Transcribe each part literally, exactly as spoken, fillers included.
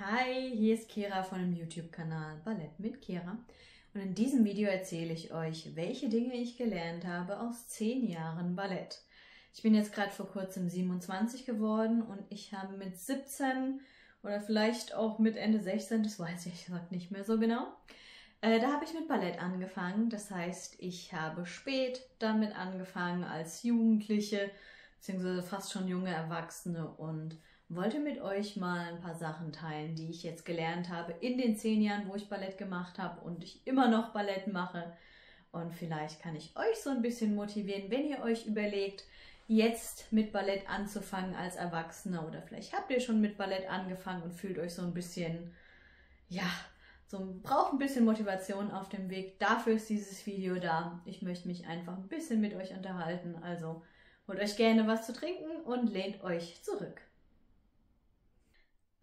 Hi, hier ist Kira von dem YouTube-Kanal Ballett mit Kira und in diesem Video erzähle ich euch, welche Dinge ich gelernt habe aus zehn Jahren Ballett. Ich bin jetzt gerade vor kurzem siebenundzwanzig geworden und ich habe mit siebzehn oder vielleicht auch mit Ende sechzehn, das weiß ich nicht mehr so genau, äh, da habe ich mit Ballett angefangen. Das heißt, ich habe spät damit angefangen als Jugendliche bzw. fast schon junge Erwachsene und wollte mit euch mal ein paar Sachen teilen, die ich jetzt gelernt habe in den zehn Jahren, wo ich Ballett gemacht habe und ich immer noch Ballett mache. Und vielleicht kann ich euch so ein bisschen motivieren, wenn ihr euch überlegt, jetzt mit Ballett anzufangen als Erwachsener, oder vielleicht habt ihr schon mit Ballett angefangen und fühlt euch so ein bisschen, ja, so braucht ein bisschen Motivation auf dem Weg. Dafür ist dieses Video da. Ich möchte mich einfach ein bisschen mit euch unterhalten. Also holt euch gerne was zu trinken und lehnt euch zurück.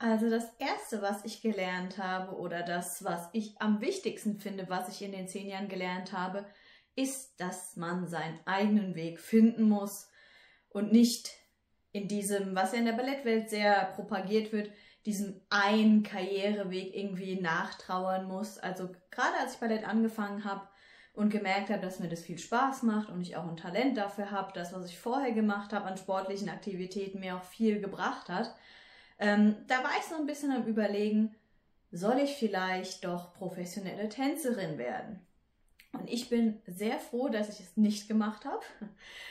Also das Erste, was ich gelernt habe, oder das, was ich am wichtigsten finde, was ich in den zehn Jahren gelernt habe, ist, dass man seinen eigenen Weg finden muss und nicht in diesem, was ja in der Ballettwelt sehr propagiert wird, diesem einen Karriereweg irgendwie nachtrauern muss. Also gerade als ich Ballett angefangen habe und gemerkt habe, dass mir das viel Spaß macht und ich auch ein Talent dafür habe, das, was ich vorher gemacht habe an sportlichen Aktivitäten, mir auch viel gebracht hat, Ähm, da war ich so ein bisschen am Überlegen, soll ich vielleicht doch professionelle Tänzerin werden? Und ich bin sehr froh, dass ich es nicht gemacht habe.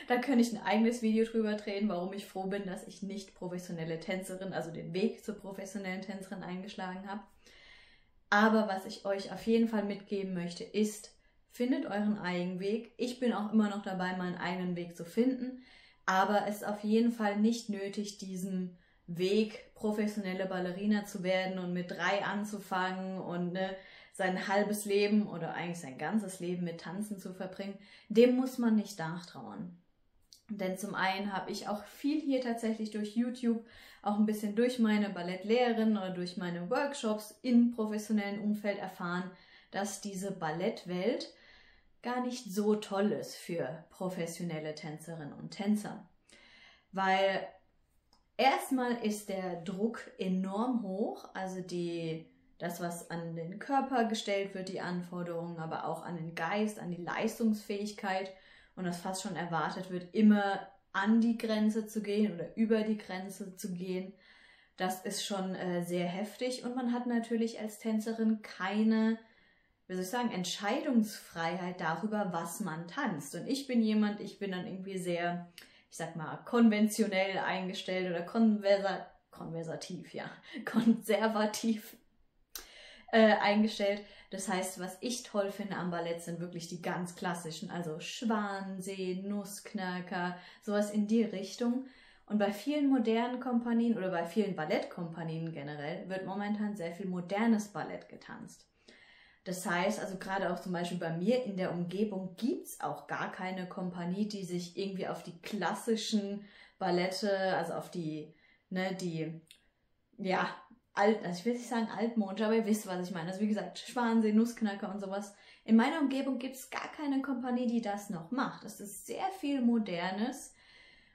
Da könnte ich ein eigenes Video drüber drehen, warum ich froh bin, dass ich nicht professionelle Tänzerin, also den Weg zur professionellen Tänzerin eingeschlagen habe. Aber was ich euch auf jeden Fall mitgeben möchte, ist, findet euren eigenen Weg. Ich bin auch immer noch dabei, meinen eigenen Weg zu finden, aber es ist auf jeden Fall nicht nötig, diesen Weg, professionelle Ballerina zu werden und mit drei anzufangen und ne, sein halbes Leben oder eigentlich sein ganzes Leben mit Tanzen zu verbringen. Dem muss man nicht nachtrauern. Denn zum einen habe ich auch viel hier tatsächlich durch YouTube, auch ein bisschen durch meine Ballettlehrerin oder durch meine Workshops im professionellen Umfeld erfahren, dass diese Ballettwelt gar nicht so toll ist für professionelle Tänzerinnen und Tänzer. Weil erstmal ist der Druck enorm hoch, also die, das, was an den Körper gestellt wird, die Anforderungen, aber auch an den Geist, an die Leistungsfähigkeit und das fast schon erwartet wird, immer an die Grenze zu gehen oder über die Grenze zu gehen. Das ist schon äh, sehr heftig und man hat natürlich als Tänzerin keine, wie soll ich sagen, Entscheidungsfreiheit darüber, was man tanzt. Und ich bin jemand, ich bin dann irgendwie sehr, ich sag mal, konventionell eingestellt oder konversa konversativ, ja, konservativ äh, eingestellt. Das heißt, was ich toll finde am Ballett sind wirklich die ganz klassischen, also Schwanensee, Nussknacker, sowas in die Richtung. Und bei vielen modernen Kompanien oder bei vielen Ballettkompanien generell wird momentan sehr viel modernes Ballett getanzt. Das heißt, also gerade auch zum Beispiel bei mir in der Umgebung gibt es auch gar keine Kompanie, die sich irgendwie auf die klassischen Ballette, also auf die, ne, die, ja, alt, also ich will nicht sagen altmodisch, aber ihr wisst, was ich meine. Also wie gesagt, Schwansee, Nussknacker und sowas. In meiner Umgebung gibt es gar keine Kompanie, die das noch macht. Es ist sehr viel Modernes,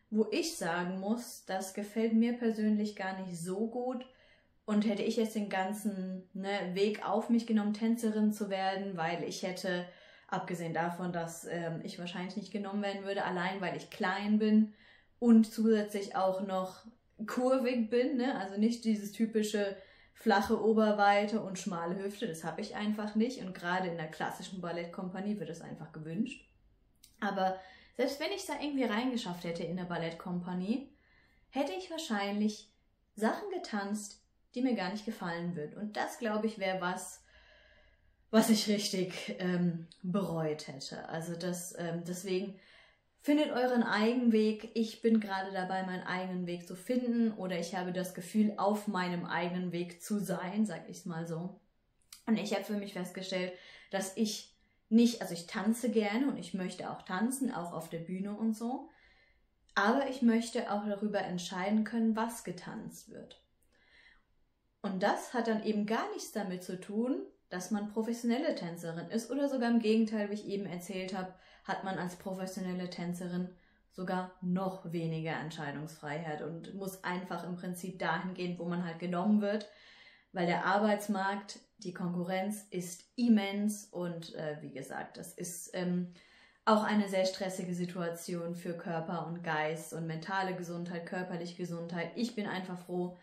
wo ich sagen muss, das gefällt mir persönlich gar nicht so gut. Und hätte ich jetzt den ganzen ne, Weg auf mich genommen, Tänzerin zu werden, weil ich hätte, abgesehen davon, dass ähm, ich wahrscheinlich nicht genommen werden würde, allein weil ich klein bin und zusätzlich auch noch kurvig bin, ne? Also nicht dieses typische flache Oberweite und schmale Hüfte, das habe ich einfach nicht. Und gerade in der klassischen Ballettkompanie wird es einfach gewünscht. Aber selbst wenn ich es da irgendwie reingeschafft hätte in der Ballettkompanie, hätte ich wahrscheinlich Sachen getanzt, die mir gar nicht gefallen wird. Und das, glaube ich, wäre was, was ich richtig ähm, bereut hätte. Also das, ähm, deswegen findet euren eigenen Weg. Ich bin gerade dabei, meinen eigenen Weg zu finden oder ich habe das Gefühl, auf meinem eigenen Weg zu sein, sage ich es mal so. Und ich habe für mich festgestellt, dass ich nicht, also ich tanze gerne und ich möchte auch tanzen, auch auf der Bühne und so. Aber ich möchte auch darüber entscheiden können, was getanzt wird. Und das hat dann eben gar nichts damit zu tun, dass man professionelle Tänzerin ist oder sogar im Gegenteil, wie ich eben erzählt habe, hat man als professionelle Tänzerin sogar noch weniger Entscheidungsfreiheit und muss einfach im Prinzip dahin gehen, wo man halt genommen wird. weil der Arbeitsmarkt, die Konkurrenz ist immens und äh, wie gesagt, das ist ähm, auch eine sehr stressige Situation für Körper und Geist und mentale Gesundheit, körperliche Gesundheit. Ich bin einfach froh,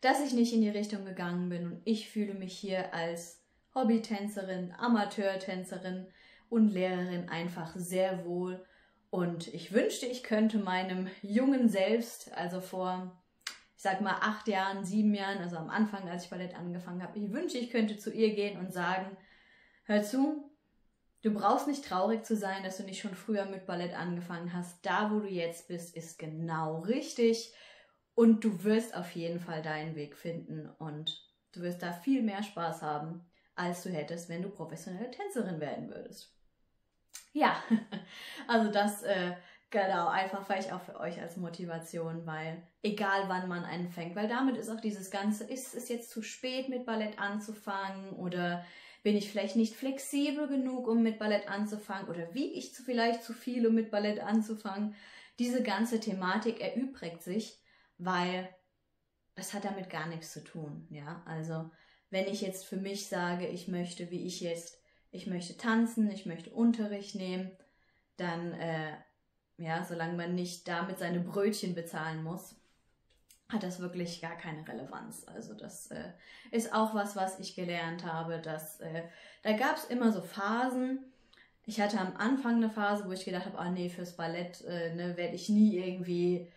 dass ich nicht in die Richtung gegangen bin und ich fühle mich hier als Hobbytänzerin, Amateurtänzerin und Lehrerin einfach sehr wohl. Und ich wünschte, ich könnte meinem jungen Selbst, also vor, ich sag mal, acht Jahren, sieben Jahren, also am Anfang, als ich Ballett angefangen habe, ich wünschte, ich könnte zu ihr gehen und sagen, hör zu, du brauchst nicht traurig zu sein, dass du nicht schon früher mit Ballett angefangen hast. Da, wo du jetzt bist, ist genau richtig und du wirst auf jeden Fall deinen Weg finden und du wirst da viel mehr Spaß haben, als du hättest, wenn du professionelle Tänzerin werden würdest. Ja, also das, äh, genau, einfach vielleicht auch für euch als Motivation, weil egal wann man anfängt, weil damit ist auch dieses Ganze, ist es jetzt zu spät mit Ballett anzufangen oder bin ich vielleicht nicht flexibel genug, um mit Ballett anzufangen oder wiege ich zu, vielleicht zu viel, um mit Ballett anzufangen. Diese ganze Thematik erübrigt sich, weil es hat damit gar nichts zu tun, ja, also wenn ich jetzt für mich sage, ich möchte, wie ich jetzt ich möchte tanzen, ich möchte Unterricht nehmen, dann, äh, ja, solange man nicht damit seine Brötchen bezahlen muss, hat das wirklich gar keine Relevanz. Also das äh, ist auch was, was ich gelernt habe, dass, äh, da gab es immer so Phasen. Ich hatte am Anfang eine Phase, wo ich gedacht habe, ah nee, fürs Ballett äh, ne, werde ich nie irgendwie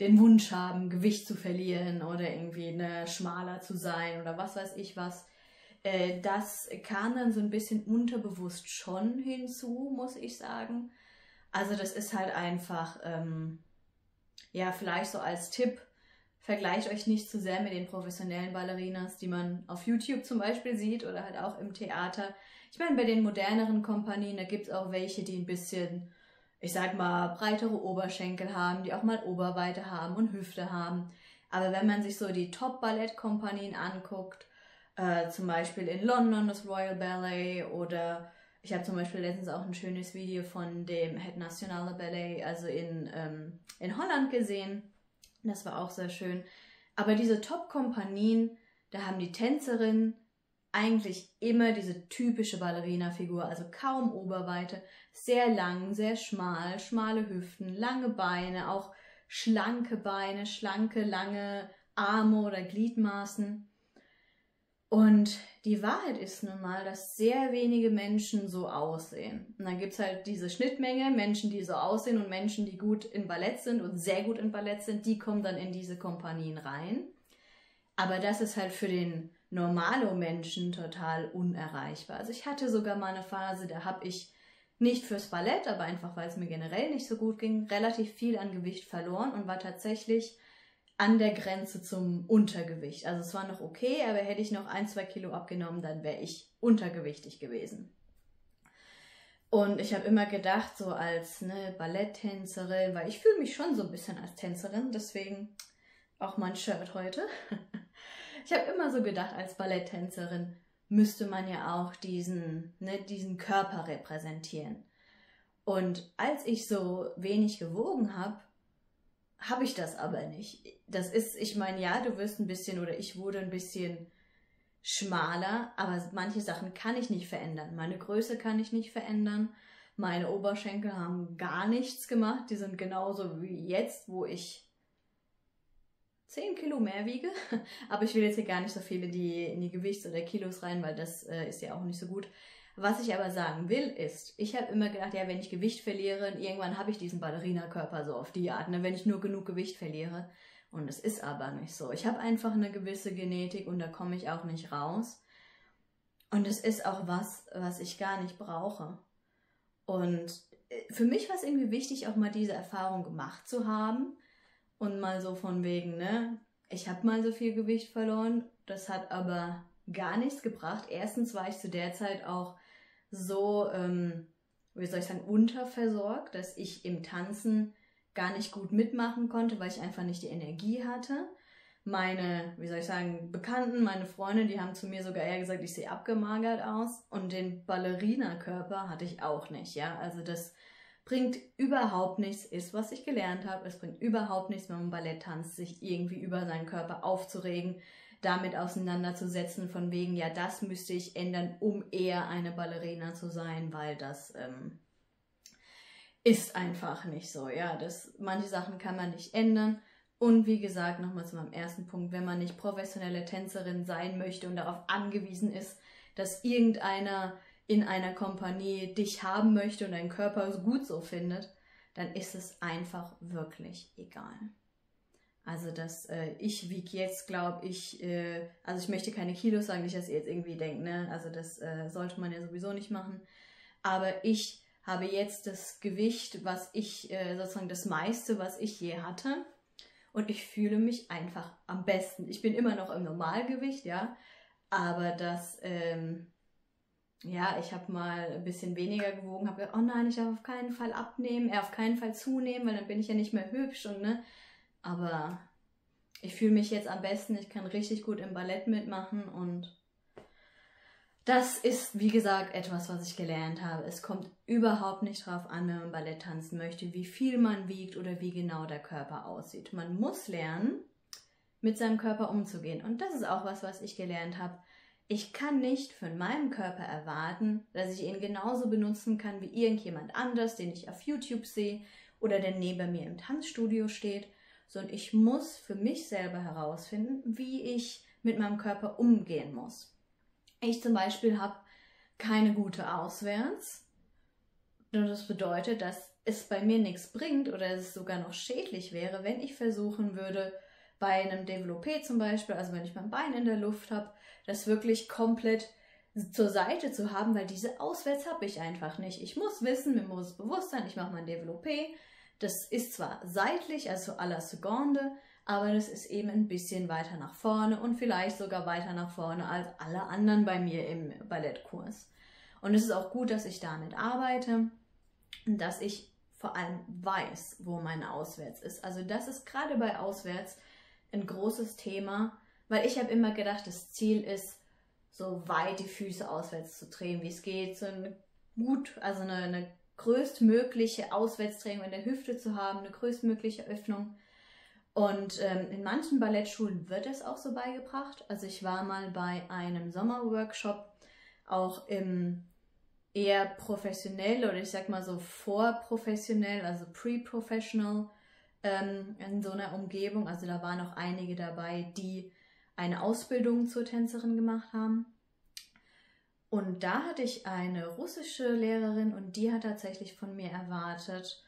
den Wunsch haben, Gewicht zu verlieren oder irgendwie ne, schmaler zu sein oder was weiß ich was. Das kam dann so ein bisschen unterbewusst schon hinzu, muss ich sagen. Also das ist halt einfach, ähm, ja, vielleicht so als Tipp, vergleicht euch nicht zu sehr mit den professionellen Ballerinas, die man auf YouTube zum Beispiel sieht oder halt auch im Theater. Ich meine, bei den moderneren Kompanien, da gibt es auch welche, die ein bisschen, ich sag mal, breitere Oberschenkel haben, die auch mal Oberweite haben und Hüfte haben. Aber wenn man sich so die Top-Ballett-Kompanien anguckt, Äh, zum Beispiel in London das Royal Ballet oder ich habe zum Beispiel letztens auch ein schönes Video von dem Het Nationale Ballet, also in, ähm, in Holland gesehen. Das war auch sehr schön. Aber diese Top-Kompanien, da haben die Tänzerinnen eigentlich immer diese typische Ballerina-Figur, also kaum Oberweite, sehr lang, sehr schmal, schmale Hüften, lange Beine, auch schlanke Beine, schlanke, lange Arme oder Gliedmaßen. Und die Wahrheit ist nun mal, dass sehr wenige Menschen so aussehen. Und dann gibt es halt diese Schnittmenge, Menschen, die so aussehen und Menschen, die gut in Ballett sind und sehr gut in Ballett sind, die kommen dann in diese Kompanien rein. Aber das ist halt für den Normalo-Menschen total unerreichbar. Also ich hatte sogar mal eine Phase, da habe ich nicht fürs Ballett, aber einfach, weil es mir generell nicht so gut ging, relativ viel an Gewicht verloren und war tatsächlich an der Grenze zum Untergewicht. Also es war noch okay, aber hätte ich noch ein, zwei Kilo abgenommen, dann wäre ich untergewichtig gewesen. Und ich habe immer gedacht, so als ne, Balletttänzerin, weil ich fühle mich schon so ein bisschen als Tänzerin, deswegen auch mein Shirt heute. Ich habe immer so gedacht, als Balletttänzerin müsste man ja auch diesen, ne, diesen Körper repräsentieren. Und als ich so wenig gewogen habe, habe ich das aber nicht. Das ist, ich meine, ja, du wirst ein bisschen oder ich wurde ein bisschen schmaler, aber manche Sachen kann ich nicht verändern. Meine Größe kann ich nicht verändern. Meine Oberschenkel haben gar nichts gemacht. Die sind genauso wie jetzt, wo ich zehn Kilo mehr wiege. Aber ich will jetzt hier gar nicht so viele die in die Gewichts- oder Kilos rein, weil das äh, ist ja auch nicht so gut. Was ich aber sagen will, ist, ich habe immer gedacht, ja, wenn ich Gewicht verliere, irgendwann habe ich diesen Ballerina-Körper so auf die Art, ne, wenn ich nur genug Gewicht verliere. Und es ist aber nicht so. Ich habe einfach eine gewisse Genetik und da komme ich auch nicht raus. Und es ist auch was, was ich gar nicht brauche. Und für mich war es irgendwie wichtig, auch mal diese Erfahrung gemacht zu haben und mal so von wegen, ne, ich habe mal so viel Gewicht verloren, das hat aber gar nichts gebracht. Erstens war ich zu der Zeit auch so, ähm, wie soll ich sagen, unterversorgt, dass ich im Tanzen gar nicht gut mitmachen konnte, weil ich einfach nicht die Energie hatte. Meine, wie soll ich sagen, Bekannten, meine Freunde, die haben zu mir sogar eher gesagt, ich sehe abgemagert aus und den Ballerina-Körper hatte ich auch nicht, ja. Also das bringt überhaupt nichts, ist, was ich gelernt habe. Es bringt überhaupt nichts, wenn man Ballett tanzt, sich irgendwie über seinen Körper aufzuregen. damit auseinanderzusetzen, von wegen, ja, das müsste ich ändern, um eher eine Ballerina zu sein, weil das ähm, ist einfach nicht so. Ja, das, manche Sachen kann man nicht ändern. Und wie gesagt, nochmal zu meinem ersten Punkt, wenn man nicht professionelle Tänzerin sein möchte und darauf angewiesen ist, dass irgendeiner in einer Kompanie dich haben möchte und deinen Körper gut so findet, dann ist es einfach wirklich egal. Also dass äh, ich wiege jetzt, glaube ich, äh, also ich möchte keine Kilos sagen, nicht, dass ihr jetzt irgendwie denkt, ne? Also das äh, sollte man ja sowieso nicht machen. Aber ich habe jetzt das Gewicht, was ich, äh, sozusagen das meiste, was ich je hatte. Und ich fühle mich einfach am besten. Ich bin immer noch im Normalgewicht, ja. Aber das, ähm, ja, ich habe mal ein bisschen weniger gewogen, habe gedacht, oh nein, ich darf auf keinen Fall abnehmen, äh, auf keinen Fall zunehmen, weil dann bin ich ja nicht mehr hübsch und ne. Aber ich fühle mich jetzt am besten, ich kann richtig gut im Ballett mitmachen und das ist, wie gesagt, etwas, was ich gelernt habe. Es kommt überhaupt nicht drauf an, wenn man Ballett tanzen möchte, wie viel man wiegt oder wie genau der Körper aussieht. Man muss lernen, mit seinem Körper umzugehen. Und das ist auch was, was ich gelernt habe. Ich kann nicht von meinem Körper erwarten, dass ich ihn genauso benutzen kann wie irgendjemand anders, den ich auf YouTube sehe oder der neben mir im Tanzstudio steht, sondern ich muss für mich selber herausfinden, wie ich mit meinem Körper umgehen muss. Ich zum Beispiel habe keine gute Auswärts. Das bedeutet, dass es bei mir nichts bringt oder es sogar noch schädlich wäre, wenn ich versuchen würde, bei einem Développé zum Beispiel, also wenn ich mein Bein in der Luft habe, das wirklich komplett zur Seite zu haben, weil diese Auswärts habe ich einfach nicht. Ich muss wissen, mir muss es bewusst sein, ich mache mein Développé. Das ist zwar seitlich, also à la seconde, aber das ist eben ein bisschen weiter nach vorne und vielleicht sogar weiter nach vorne als alle anderen bei mir im Ballettkurs. Und es ist auch gut, dass ich damit arbeite und dass ich vor allem weiß, wo meine Auswärts ist. Also das ist gerade bei Auswärts ein großes Thema, weil ich habe immer gedacht, das Ziel ist, so weit die Füße auswärts zu drehen, wie es geht, so eine gut, also eine, eine größtmögliche Auswärtsdrehung in der Hüfte zu haben, eine größtmögliche Öffnung. Und ähm, in manchen Ballettschulen wird es auch so beigebracht. Also ich war mal bei einem Sommerworkshop, auch im eher professionell oder ich sag mal so vorprofessionell, also pre-professional, ähm, in so einer Umgebung. Also da waren auch einige dabei, die eine Ausbildung zur Tänzerin gemacht haben. Und da hatte ich eine russische Lehrerin und die hat tatsächlich von mir erwartet,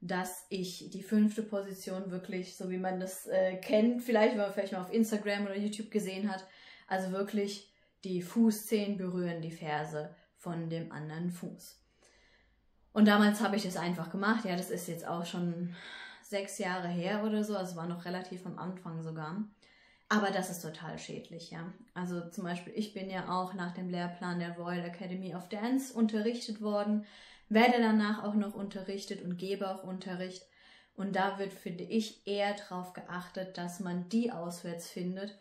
dass ich die fünfte Position wirklich, so wie man das äh, kennt, vielleicht, wenn man vielleicht mal auf Instagram oder YouTube gesehen hat, also wirklich die Fußzehen berühren die Ferse von dem anderen Fuß. Und damals habe ich das einfach gemacht. Ja, das ist jetzt auch schon sechs Jahre her oder so, also war noch relativ am Anfang sogar. Aber das ist total schädlich, ja. Also zum Beispiel, ich bin ja auch nach dem Lehrplan der Royal Academy of Dance unterrichtet worden, werde danach auch noch unterrichtet und gebe auch Unterricht. Und da wird, finde ich, eher darauf geachtet, dass man die auswärts findet,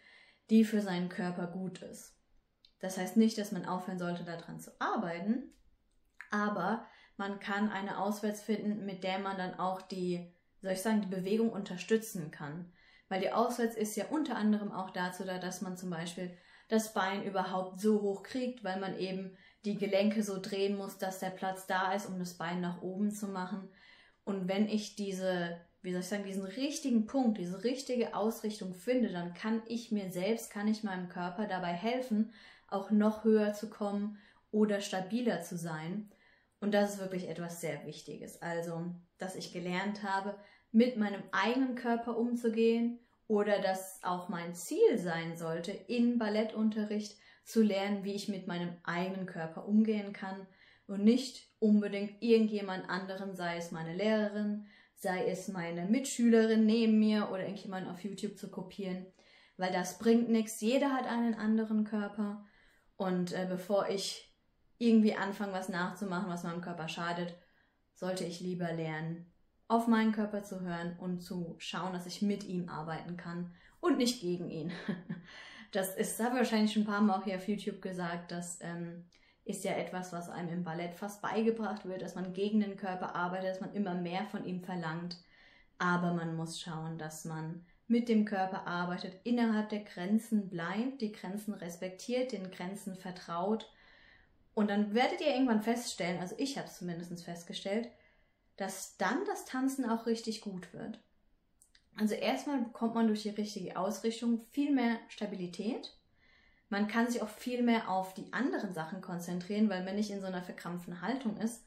die für seinen Körper gut ist. Das heißt nicht, dass man aufhören sollte, daran zu arbeiten, aber man kann eine auswärts finden, mit der man dann auch die, soll ich sagen, die Bewegung unterstützen kann. Weil die auswärts ist ja unter anderem auch dazu da, dass man zum Beispiel das Bein überhaupt so hoch kriegt, weil man eben die Gelenke so drehen muss, dass der Platz da ist, um das Bein nach oben zu machen. Und wenn ich diese, wie soll ich sagen, diesen richtigen Punkt, diese richtige Ausrichtung finde, dann kann ich mir selbst, kann ich meinem Körper dabei helfen, auch noch höher zu kommen oder stabiler zu sein. Und das ist wirklich etwas sehr Wichtiges. Also, dass ich gelernt habe, mit meinem eigenen Körper umzugehen oder dass auch mein Ziel sein sollte, in Ballettunterricht zu lernen, wie ich mit meinem eigenen Körper umgehen kann und nicht unbedingt irgendjemand anderen, sei es meine Lehrerin, sei es meine Mitschülerin neben mir oder irgendjemand auf YouTube zu kopieren, weil das bringt nichts. Jeder hat einen anderen Körper und äh, bevor ich irgendwie anfange, was nachzumachen, was meinem Körper schadet, sollte ich lieber lernen, auf meinen Körper zu hören und zu schauen, dass ich mit ihm arbeiten kann und nicht gegen ihn. Das ist, habe ich wahrscheinlich schon ein paar Mal auch hier auf YouTube gesagt, das ähm, ist ja etwas, was einem im Ballett fast beigebracht wird, dass man gegen den Körper arbeitet, dass man immer mehr von ihm verlangt. Aber man muss schauen, dass man mit dem Körper arbeitet, innerhalb der Grenzen bleibt, die Grenzen respektiert, den Grenzen vertraut. Und dann werdet ihr irgendwann feststellen, also ich habe es zumindest festgestellt, dass dann das Tanzen auch richtig gut wird. Also erstmal bekommt man durch die richtige Ausrichtung viel mehr Stabilität. Man kann sich auch viel mehr auf die anderen Sachen konzentrieren, weil man nicht in so einer verkrampften Haltung ist.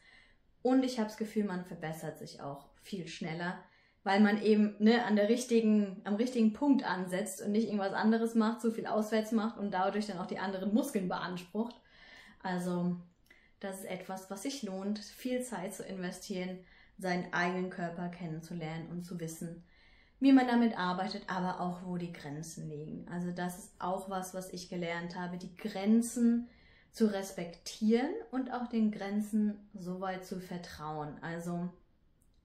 Und ich habe das Gefühl, man verbessert sich auch viel schneller, weil man eben ne, an der richtigen, am richtigen Punkt ansetzt und nicht irgendwas anderes macht, zu viel auswärts macht und dadurch dann auch die anderen Muskeln beansprucht. Also das ist etwas, was sich lohnt, viel Zeit zu investieren, seinen eigenen Körper kennenzulernen und zu wissen, wie man damit arbeitet, aber auch, wo die Grenzen liegen. Also das ist auch was, was ich gelernt habe, die Grenzen zu respektieren und auch den Grenzen soweit zu vertrauen. Also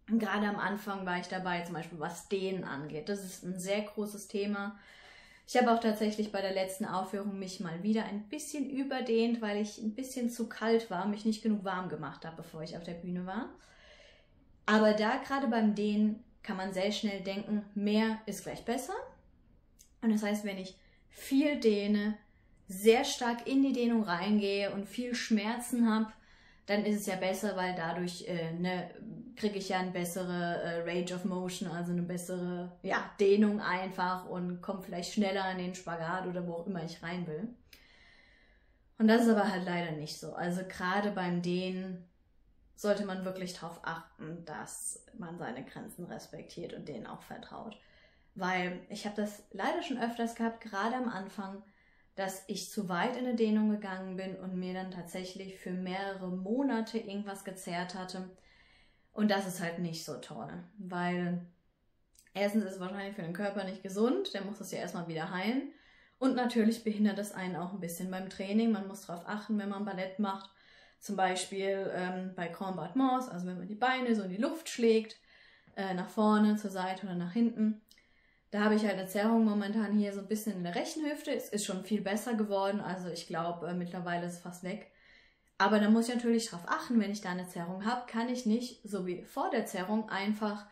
gerade am Anfang war ich dabei, zum Beispiel was Dehnen angeht. Das ist ein sehr großes Thema. Ich habe auch tatsächlich bei der letzten Aufführung mich mal wieder ein bisschen überdehnt, weil ich ein bisschen zu kalt war, mich nicht genug warm gemacht habe, bevor ich auf der Bühne war. Aber da gerade beim Dehnen kann man sehr schnell denken, mehr ist gleich besser. Und das heißt, wenn ich viel dehne, sehr stark in die Dehnung reingehe und viel Schmerzen habe, dann ist es ja besser, weil dadurch äh, ne, kriege ich ja eine bessere äh, Range of Motion, also eine bessere ja, Dehnung einfach und komme vielleicht schneller in den Spagat oder wo auch immer ich rein will. Und das ist aber halt leider nicht so. Also gerade beim Dehnen sollte man wirklich darauf achten, dass man seine Grenzen respektiert und denen auch vertraut. Weil ich habe das leider schon öfters gehabt, gerade am Anfang, dass ich zu weit in eine Dehnung gegangen bin und mir dann tatsächlich für mehrere Monate irgendwas gezerrt hatte. Und das ist halt nicht so toll, weil erstens ist es wahrscheinlich für den Körper nicht gesund, der muss es ja erstmal wieder heilen. Und natürlich behindert es einen auch ein bisschen beim Training. Man muss darauf achten, wenn man Ballett macht, zum Beispiel ähm, bei Combattements, also wenn man die Beine so in die Luft schlägt, äh, nach vorne, zur Seite oder nach hinten. Da habe ich halt eine Zerrung momentan hier so ein bisschen in der rechten Hüfte. Es ist schon viel besser geworden, also ich glaube, äh, mittlerweile ist es fast weg. Aber da muss ich natürlich drauf achten, wenn ich da eine Zerrung habe, kann ich nicht, so wie vor der Zerrung, einfach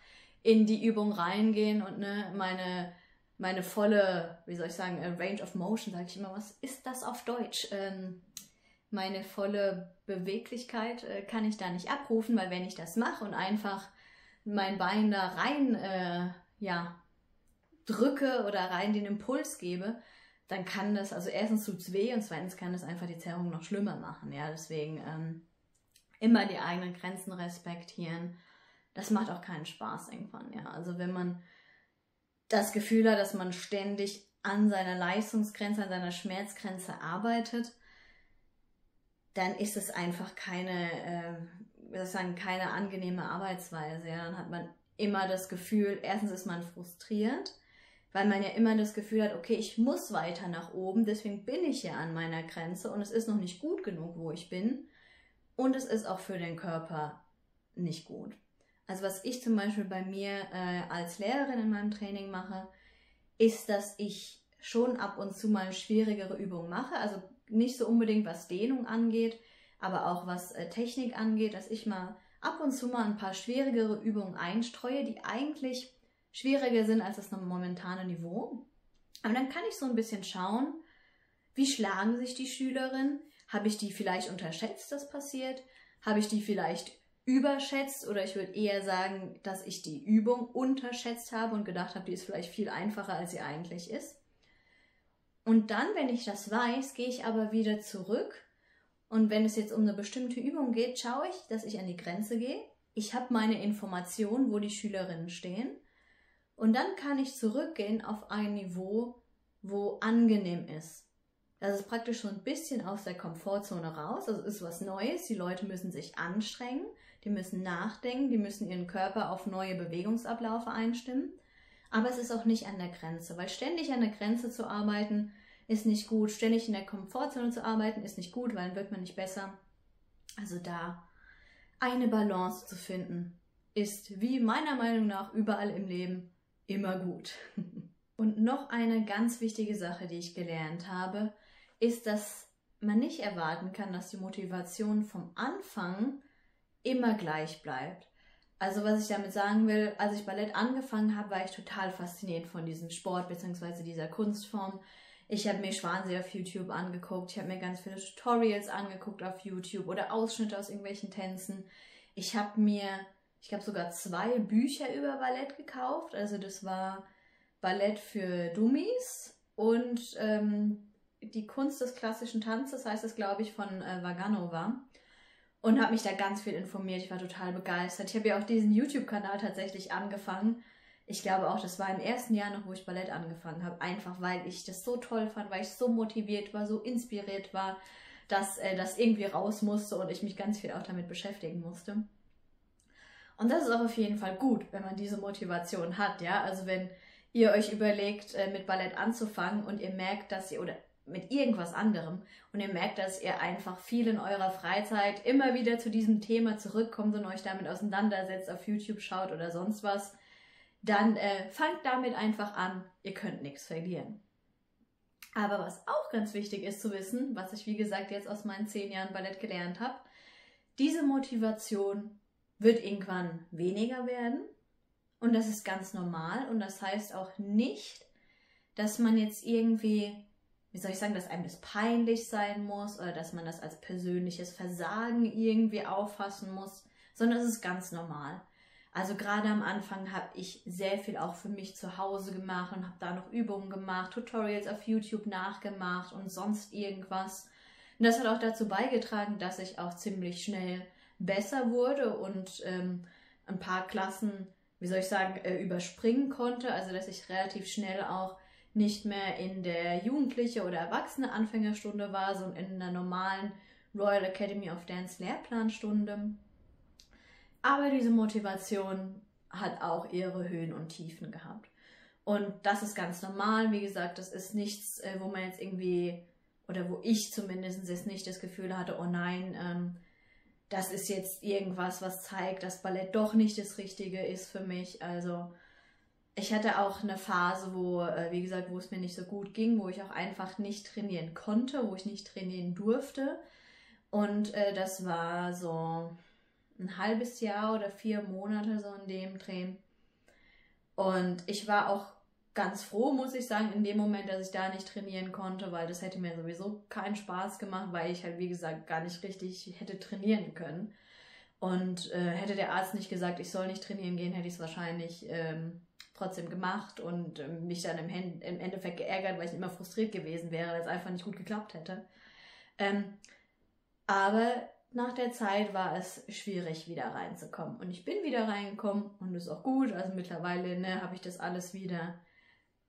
in die Übung reingehen und ne, meine, meine volle, wie soll ich sagen, äh, Range of Motion, sage ich immer, was ist das auf Deutsch? Ähm, meine volle Beweglichkeit äh, kann ich da nicht abrufen, weil wenn ich das mache und einfach mein Bein da rein, äh, ja, drücke oder rein den Impuls gebe, dann kann das, also erstens tut es weh und zweitens kann das einfach die Zerrung noch schlimmer machen. Ja, deswegen ähm, immer die eigenen Grenzen respektieren. Das macht auch keinen Spaß irgendwann. Ja, also wenn man das Gefühl hat, dass man ständig an seiner Leistungsgrenze, an seiner Schmerzgrenze arbeitet, dann ist es einfach keine, äh, wie soll ich sagen, keine angenehme Arbeitsweise. Ja, dann hat man immer das Gefühl, erstens ist man frustriert, weil man ja immer das Gefühl hat, okay, ich muss weiter nach oben, deswegen bin ich ja an meiner Grenze und es ist noch nicht gut genug, wo ich bin. Und es ist auch für den Körper nicht gut. Also was ich zum Beispiel bei mir äh, als Lehrerin in meinem Training mache, ist, dass ich schon ab und zu mal schwierigere Übungen mache. Also nicht so unbedingt, was Dehnung angeht, aber auch was äh, Technik angeht, dass ich mal ab und zu mal ein paar schwierigere Übungen einstreue, die eigentlich schwieriger sind als das momentane Niveau. Aber dann kann ich so ein bisschen schauen, wie schlagen sich die Schülerinnen? Habe ich die vielleicht unterschätzt, das passiert? Habe ich die vielleicht überschätzt? Oder ich würde eher sagen, dass ich die Übung unterschätzt habe und gedacht habe, die ist vielleicht viel einfacher, als sie eigentlich ist. Und dann, wenn ich das weiß, gehe ich aber wieder zurück. Und wenn es jetzt um eine bestimmte Übung geht, schaue ich, dass ich an die Grenze gehe. Ich habe meine Information, wo die Schülerinnen stehen. Und dann kann ich zurückgehen auf ein Niveau, wo angenehm ist. Das ist praktisch so ein bisschen aus der Komfortzone raus. Also ist was Neues. Die Leute müssen sich anstrengen, die müssen nachdenken, die müssen ihren Körper auf neue Bewegungsabläufe einstimmen. Aber es ist auch nicht an der Grenze, weil ständig an der Grenze zu arbeiten ist nicht gut. Ständig in der Komfortzone zu arbeiten ist nicht gut, weil dann wird man nicht besser. Also da eine Balance zu finden, ist wie meiner Meinung nach überall im Leben immer gut. Und noch eine ganz wichtige Sache, die ich gelernt habe, ist, dass man nicht erwarten kann, dass die Motivation vom Anfang immer gleich bleibt. Also was ich damit sagen will, als ich Ballett angefangen habe, war ich total fasziniert von diesem Sport bzw. dieser Kunstform. Ich habe mir Schwanensee auf YouTube angeguckt, ich habe mir ganz viele Tutorials angeguckt auf YouTube oder Ausschnitte aus irgendwelchen Tänzen. Ich habe mir, ich glaube sogar zwei Bücher über Ballett gekauft, also das war Ballett für Dummies und ähm, Die Kunst des klassischen Tanzes, heißt es glaube ich, von äh, Vaganova. Und habe mich da ganz viel informiert. Ich war total begeistert. Ich habe ja auch diesen YouTube-Kanal tatsächlich angefangen. Ich glaube auch, das war im ersten Jahr noch, wo ich Ballett angefangen habe. Einfach, weil ich das so toll fand, weil ich so motiviert war, so inspiriert war, dass äh, das irgendwie raus musste und ich mich ganz viel auch damit beschäftigen musste. Und das ist auch auf jeden Fall gut, wenn man diese Motivation hat, ja. Also wenn ihr euch überlegt, äh, mit Ballett anzufangen und ihr merkt, dass ihr... oder mit irgendwas anderem und ihr merkt, dass ihr einfach viel in eurer Freizeit immer wieder zu diesem Thema zurückkommt und euch damit auseinandersetzt, auf YouTube schaut oder sonst was, dann äh, fangt damit einfach an, ihr könnt nichts verlieren. Aber was auch ganz wichtig ist zu wissen, was ich wie gesagt jetzt aus meinen zehn Jahren Ballett gelernt habe, diese Motivation wird irgendwann weniger werden und das ist ganz normal und das heißt auch nicht, dass man jetzt irgendwie... wie soll ich sagen, dass einem das peinlich sein muss oder dass man das als persönliches Versagen irgendwie auffassen muss, sondern es ist ganz normal. Also gerade am Anfang habe ich sehr viel auch für mich zu Hause gemacht und habe da noch Übungen gemacht, Tutorials auf YouTube nachgemacht und sonst irgendwas. Und das hat auch dazu beigetragen, dass ich auch ziemlich schnell besser wurde und ähm, ein paar Klassen, wie soll ich sagen, äh, überspringen konnte. Also dass ich relativ schnell auch nicht mehr in der Jugendliche- oder Erwachsene-Anfängerstunde war, sondern in einer normalen Royal Academy of Dance Lehrplanstunde. Aber diese Motivation hat auch ihre Höhen und Tiefen gehabt. Und das ist ganz normal, wie gesagt, das ist nichts, wo man jetzt irgendwie, oder wo ich zumindest jetzt nicht das Gefühl hatte, oh nein, ähm, das ist jetzt irgendwas, was zeigt, dass Ballett doch nicht das Richtige ist für mich, also... Ich hatte auch eine Phase, wo, wie gesagt, wo es mir nicht so gut ging, wo ich auch einfach nicht trainieren konnte, wo ich nicht trainieren durfte. Und äh, das war so ein halbes Jahr oder vier Monate so in dem Dreh. Und ich war auch ganz froh, muss ich sagen, in dem Moment, dass ich da nicht trainieren konnte, weil das hätte mir sowieso keinen Spaß gemacht, weil ich halt, wie gesagt, gar nicht richtig hätte trainieren können. Und äh, hätte der Arzt nicht gesagt, ich soll nicht trainieren gehen, hätte ich es wahrscheinlich... Ähm, trotzdem gemacht und mich dann im Endeffekt geärgert, weil ich immer frustriert gewesen wäre, weil es einfach nicht gut geklappt hätte. Ähm, aber nach der Zeit war es schwierig, wieder reinzukommen. Und ich bin wieder reingekommen und das ist auch gut. Also mittlerweile ne, habe ich das alles wieder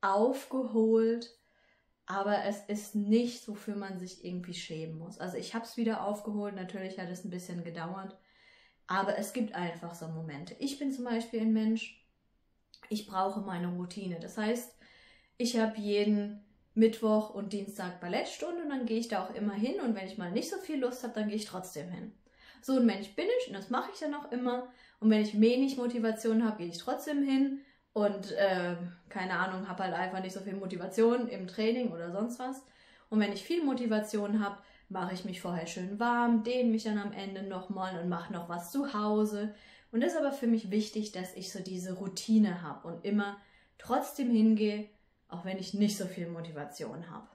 aufgeholt. Aber es ist nichts, wofür man sich irgendwie schämen muss. Also ich habe es wieder aufgeholt. Natürlich hat es ein bisschen gedauert. Aber es gibt einfach so Momente. Ich bin zum Beispiel ein Mensch, ich brauche meine Routine. Das heißt, ich habe jeden Mittwoch und Dienstag Ballettstunde und dann gehe ich da auch immer hin und wenn ich mal nicht so viel Lust habe, dann gehe ich trotzdem hin. So ein Mensch bin ich und das mache ich dann auch immer und wenn ich wenig Motivation habe, gehe ich trotzdem hin und äh, keine Ahnung, habe halt einfach nicht so viel Motivation im Training oder sonst was und wenn ich viel Motivation habe, mache ich mich vorher schön warm, dehne mich dann am Ende nochmal und mache noch was zu Hause. Und das ist aber für mich wichtig, dass ich so diese Routine habe und immer trotzdem hingehe, auch wenn ich nicht so viel Motivation habe.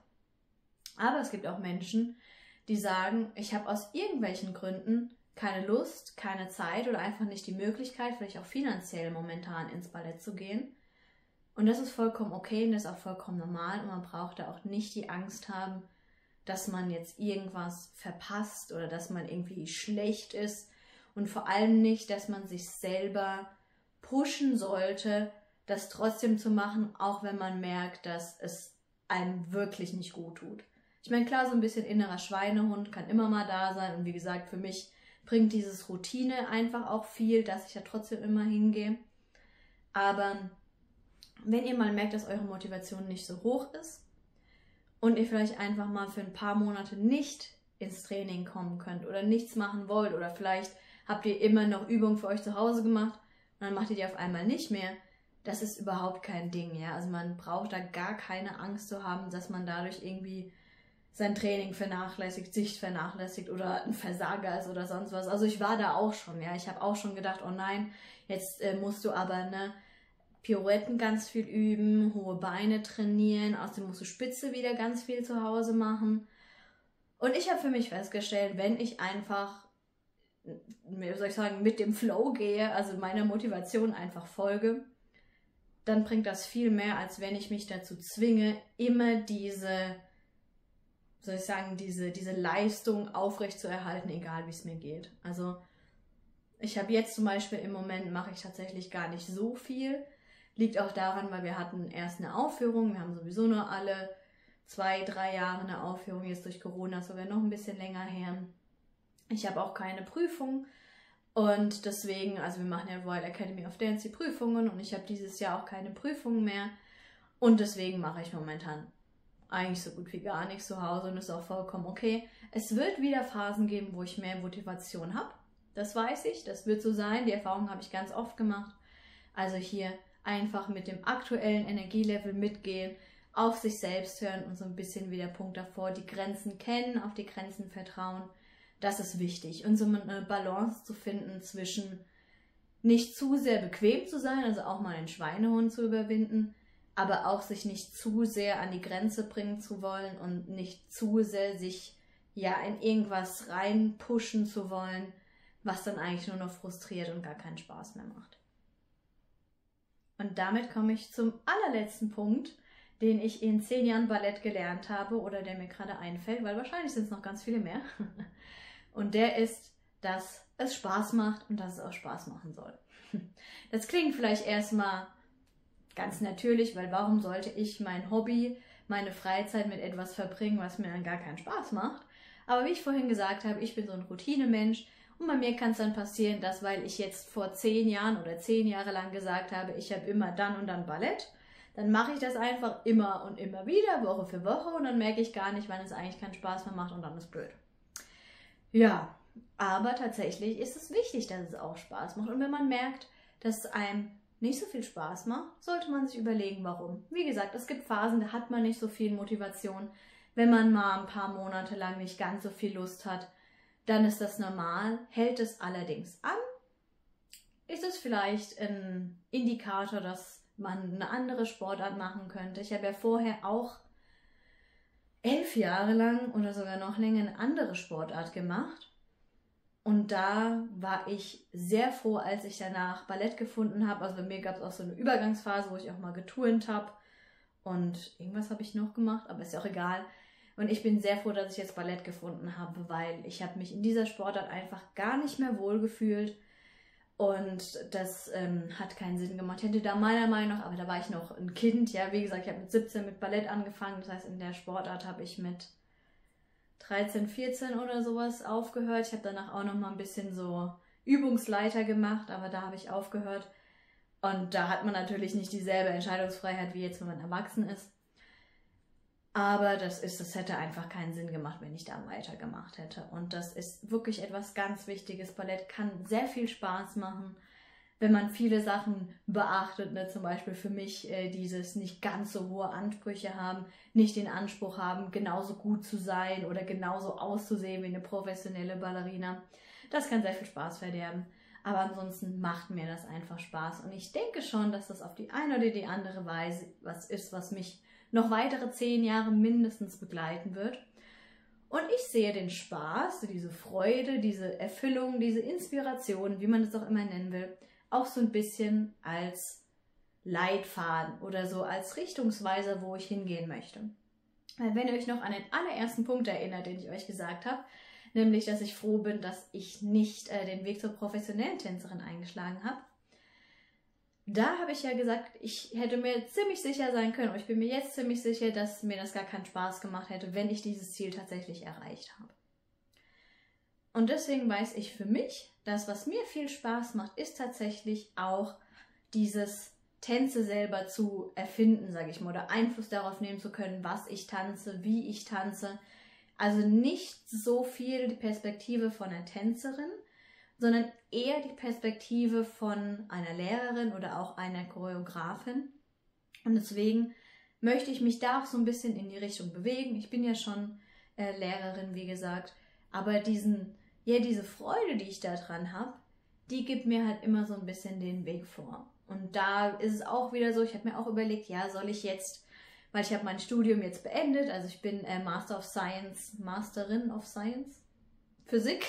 Aber es gibt auch Menschen, die sagen, ich habe aus irgendwelchen Gründen keine Lust, keine Zeit oder einfach nicht die Möglichkeit, vielleicht auch finanziell momentan ins Ballett zu gehen. Und das ist vollkommen okay und das ist auch vollkommen normal und man braucht da auch nicht die Angst haben, dass man jetzt irgendwas verpasst oder dass man irgendwie schlecht ist. Und vor allem nicht, dass man sich selber pushen sollte, das trotzdem zu machen, auch wenn man merkt, dass es einem wirklich nicht gut tut. Ich meine, klar, so ein bisschen innerer Schweinehund kann immer mal da sein. Und wie gesagt, für mich bringt dieses Routine einfach auch viel, dass ich ja trotzdem immer hingehe. Aber wenn ihr mal merkt, dass eure Motivation nicht so hoch ist und ihr vielleicht einfach mal für ein paar Monate nicht ins Training kommen könnt oder nichts machen wollt oder vielleicht habt ihr immer noch Übungen für euch zu Hause gemacht und dann macht ihr die auf einmal nicht mehr. Das ist überhaupt kein Ding, ja. Also man braucht da gar keine Angst zu haben, dass man dadurch irgendwie sein Training vernachlässigt, sich vernachlässigt oder ein Versager ist oder sonst was. Also ich war da auch schon, ja. Ich habe auch schon gedacht, oh nein, jetzt äh, musst du aber, ne, Pirouetten ganz viel üben, hohe Beine trainieren, außerdem musst du Spitze wieder ganz viel zu Hause machen. Und ich habe für mich festgestellt, wenn ich einfach, wie soll ich sagen, mit dem Flow gehe, also meiner Motivation einfach folge, dann bringt das viel mehr, als wenn ich mich dazu zwinge, immer diese, soll ich sagen, diese, diese Leistung aufrechtzuerhalten, egal wie es mir geht. Also ich habe jetzt zum Beispiel im Moment, mache ich tatsächlich gar nicht so viel. Liegt auch daran, weil wir hatten erst eine Aufführung, wir haben sowieso nur alle zwei, drei Jahre eine Aufführung, jetzt durch Corona sogar noch ein bisschen länger her. Ich habe auch keine Prüfung und deswegen, also wir machen ja Royal Academy of Dance die Prüfungen und ich habe dieses Jahr auch keine Prüfungen mehr und deswegen mache ich momentan eigentlich so gut wie gar nichts zu Hause und ist auch vollkommen okay. Es wird wieder Phasen geben, wo ich mehr Motivation habe, das weiß ich, das wird so sein, die Erfahrung habe ich ganz oft gemacht, also hier einfach mit dem aktuellen Energielevel mitgehen, auf sich selbst hören und so ein bisschen wie der Punkt davor, die Grenzen kennen, auf die Grenzen vertrauen. Das ist wichtig und so eine Balance zu finden zwischen nicht zu sehr bequem zu sein, also auch mal den Schweinehund zu überwinden, aber auch sich nicht zu sehr an die Grenze bringen zu wollen und nicht zu sehr sich ja in irgendwas reinpushen zu wollen, was dann eigentlich nur noch frustriert und gar keinen Spaß mehr macht. Und damit komme ich zum allerletzten Punkt, den ich in zehn Jahren Ballett gelernt habe oder der mir gerade einfällt, weil wahrscheinlich sind es noch ganz viele mehr. Und der ist, dass es Spaß macht und dass es auch Spaß machen soll. Das klingt vielleicht erstmal ganz natürlich, weil warum sollte ich mein Hobby, meine Freizeit mit etwas verbringen, was mir dann gar keinen Spaß macht? Aber wie ich vorhin gesagt habe, ich bin so ein Routinemensch und bei mir kann es dann passieren, dass, weil ich jetzt vor zehn Jahren oder zehn Jahre lang gesagt habe, ich habe immer dann und dann Ballett, dann mache ich das einfach immer und immer wieder, Woche für Woche und dann merke ich gar nicht, wann es eigentlich keinen Spaß mehr macht und dann ist blöd. Ja, aber tatsächlich ist es wichtig, dass es auch Spaß macht. Und wenn man merkt, dass es einem nicht so viel Spaß macht, sollte man sich überlegen, warum. Wie gesagt, es gibt Phasen, da hat man nicht so viel Motivation. Wenn man mal ein paar Monate lang nicht ganz so viel Lust hat, dann ist das normal. Hält es allerdings an, ist es vielleicht ein Indikator, dass man eine andere Sportart machen könnte. Ich habe ja vorher auch elf Jahre lang oder sogar noch länger eine andere Sportart gemacht und da war ich sehr froh, als ich danach Ballett gefunden habe. Also bei mir gab es auch so eine Übergangsphase, wo ich auch mal geturnt habe und irgendwas habe ich noch gemacht, aber ist ja auch egal. Und ich bin sehr froh, dass ich jetzt Ballett gefunden habe, weil ich habe mich in dieser Sportart einfach gar nicht mehr wohl gefühlt und das ähm, hat keinen Sinn gemacht. Ich hätte da meiner Meinung nach, aber da war ich noch ein Kind, ja, wie gesagt, ich habe mit siebzehn mit Ballett angefangen, das heißt, in der Sportart habe ich mit dreizehn, vierzehn oder sowas aufgehört. Ich habe danach auch noch mal ein bisschen so Übungsleiter gemacht, aber da habe ich aufgehört und da hat man natürlich nicht dieselbe Entscheidungsfreiheit wie jetzt, wenn man erwachsen ist. Aber das ist, das hätte einfach keinen Sinn gemacht, wenn ich da weitergemacht hätte. Und das ist wirklich etwas ganz Wichtiges. Ballett kann sehr viel Spaß machen, wenn man viele Sachen beachtet. Ne? Zum Beispiel für mich äh, dieses nicht ganz so hohe Ansprüche haben, nicht den Anspruch haben, genauso gut zu sein oder genauso auszusehen wie eine professionelle Ballerina. Das kann sehr viel Spaß verderben. Aber ansonsten macht mir das einfach Spaß. Und ich denke schon, dass das auf die eine oder die andere Weise was ist, was mich noch weitere zehn Jahre mindestens begleiten wird. Und ich sehe den Spaß, diese Freude, diese Erfüllung, diese Inspiration, wie man es auch immer nennen will, auch so ein bisschen als Leitfaden oder so als Richtungsweiser, wo ich hingehen möchte. Weil wenn ihr euch noch an den allerersten Punkt erinnert, den ich euch gesagt habe, nämlich, dass ich froh bin, dass ich nicht äh, den Weg zur professionellen Tänzerin eingeschlagen habe, da habe ich ja gesagt, ich hätte mir ziemlich sicher sein können und ich bin mir jetzt ziemlich sicher, dass mir das gar keinen Spaß gemacht hätte, wenn ich dieses Ziel tatsächlich erreicht habe. Und deswegen weiß ich für mich, dass was mir viel Spaß macht, ist tatsächlich auch dieses Tänze selber zu erfinden, sage ich mal, oder Einfluss darauf nehmen zu können, was ich tanze, wie ich tanze. Also nicht so viel die Perspektive von einer Tänzerin, sondern eher die Perspektive von einer Lehrerin oder auch einer Choreografin. Und deswegen möchte ich mich da auch so ein bisschen in die Richtung bewegen. Ich bin ja schon äh, Lehrerin, wie gesagt. Aber diesen, ja, diese Freude, die ich da dran habe, die gibt mir halt immer so ein bisschen den Weg vor. Und da ist es auch wieder so, ich habe mir auch überlegt, ja, soll ich jetzt, weil ich habe mein Studium jetzt beendet, also ich bin äh, Master of Science, Masterin of Science, Physik,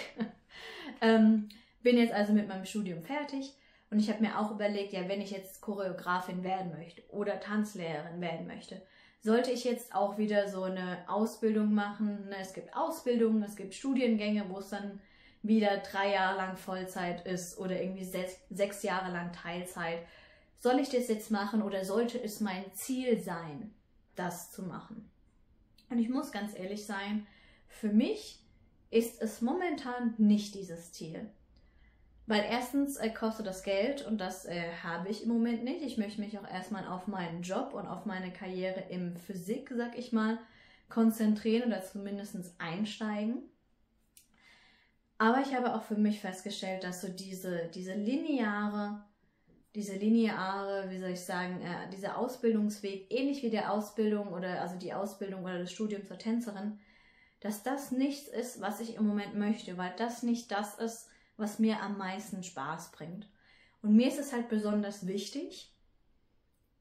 ähm, bin jetzt also mit meinem Studium fertig. Und ich habe mir auch überlegt, ja, wenn ich jetzt Choreografin werden möchte oder Tanzlehrerin werden möchte, sollte ich jetzt auch wieder so eine Ausbildung machen. Es gibt Ausbildungen, es gibt Studiengänge, wo es dann wieder drei Jahre lang Vollzeit ist oder irgendwie sechs, sechs Jahre lang Teilzeit. Soll ich das jetzt machen oder sollte es mein Ziel sein, das zu machen? Und ich muss ganz ehrlich sein, für mich ist es momentan nicht dieses Ziel. Weil erstens äh, kostet das Geld und das äh, habe ich im Moment nicht. Ich möchte mich auch erstmal auf meinen Job und auf meine Karriere im Physik, sag ich mal, konzentrieren oder zumindest einsteigen. Aber ich habe auch für mich festgestellt, dass so diese, diese lineare, diese lineare, wie soll ich sagen, äh, dieser Ausbildungsweg, ähnlich wie der Ausbildung oder also die Ausbildung oder das Studium zur Tänzerin, dass das nichts ist, was ich im Moment möchte, weil das nicht das ist, was mir am meisten Spaß bringt. Und mir ist es halt besonders wichtig,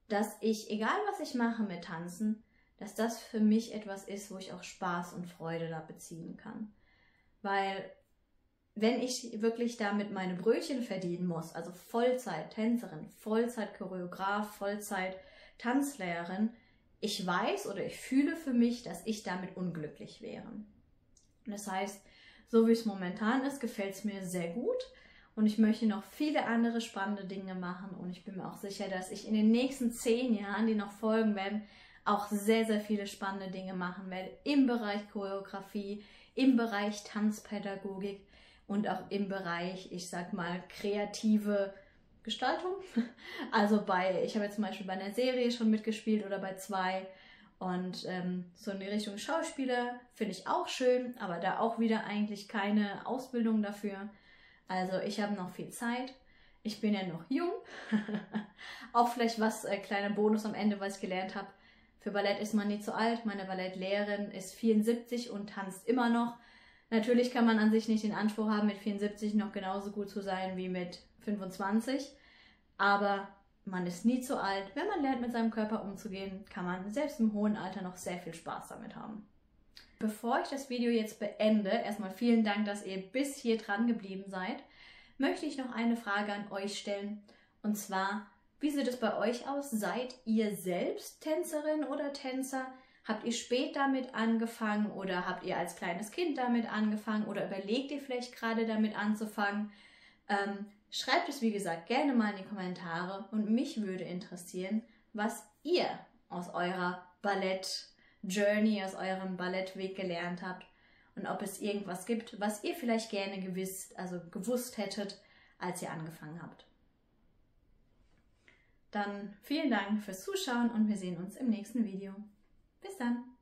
dass ich, egal was ich mache mit Tanzen, dass das für mich etwas ist, wo ich auch Spaß und Freude da beziehen kann. Weil wenn ich wirklich damit meine Brötchen verdienen muss, also Vollzeit-Tänzerin, Vollzeit-Choreograf, Vollzeit-Tanzlehrerin, ich weiß oder ich fühle für mich, dass ich damit unglücklich wäre. Und das heißt, so wie es momentan ist, gefällt es mir sehr gut und ich möchte noch viele andere spannende Dinge machen und ich bin mir auch sicher, dass ich in den nächsten zehn Jahren, die noch folgen werden, auch sehr, sehr viele spannende Dinge machen werde im Bereich Choreografie, im Bereich Tanzpädagogik und auch im Bereich, ich sag mal, kreative Gestaltung. Also bei, ich habe jetzt zum Beispiel bei einer Serie schon mitgespielt oder bei zwei. Und ähm, so in die Richtung Schauspieler finde ich auch schön, aber da auch wieder eigentlich keine Ausbildung dafür. Also ich habe noch viel Zeit. Ich bin ja noch jung. Auch vielleicht was, äh, kleiner Bonus am Ende, was ich gelernt habe. Für Ballett ist man nie zu alt. Meine Ballettlehrerin ist vierundsiebzig und tanzt immer noch. Natürlich kann man an sich nicht den Anspruch haben, mit vierundsiebzig noch genauso gut zu sein wie mit fünfundzwanzig. Aber man ist nie zu alt. Wenn man lernt, mit seinem Körper umzugehen, kann man selbst im hohen Alter noch sehr viel Spaß damit haben. Bevor ich das Video jetzt beende, erstmal vielen Dank, dass ihr bis hier dran geblieben seid, möchte ich noch eine Frage an euch stellen. Und zwar, wie sieht es bei euch aus? Seid ihr selbst Tänzerin oder Tänzer? Habt ihr spät damit angefangen oder habt ihr als kleines Kind damit angefangen oder überlegt ihr vielleicht gerade damit anzufangen? Ähm, Schreibt es, wie gesagt, gerne mal in die Kommentare und mich würde interessieren, was ihr aus eurer Ballett-Journey, aus eurem Ballettweg gelernt habt und ob es irgendwas gibt, was ihr vielleicht gerne gewusst, also gewusst hättet, als ihr angefangen habt. Dann vielen Dank fürs Zuschauen und wir sehen uns im nächsten Video. Bis dann!